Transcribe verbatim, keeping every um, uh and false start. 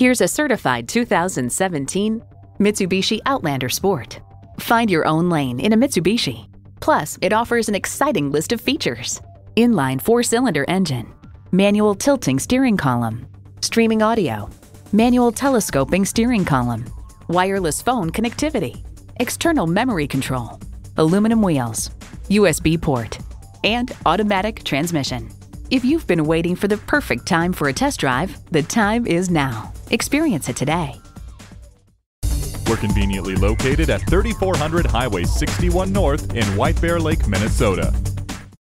Here's a certified two thousand seventeen Mitsubishi Outlander Sport. Find your own lane in a Mitsubishi. Plus, it offers an exciting list of features. Inline four-cylinder engine, manual tilting steering column, streaming audio, manual telescoping steering column, wireless phone connectivity, external memory control, aluminum wheels, U S B port, and automatic transmission. If you've been waiting for the perfect time for a test drive, the time is now. Experience it today. We're conveniently located at thirty-four hundred Highway sixty-one North in White Bear Lake, Minnesota.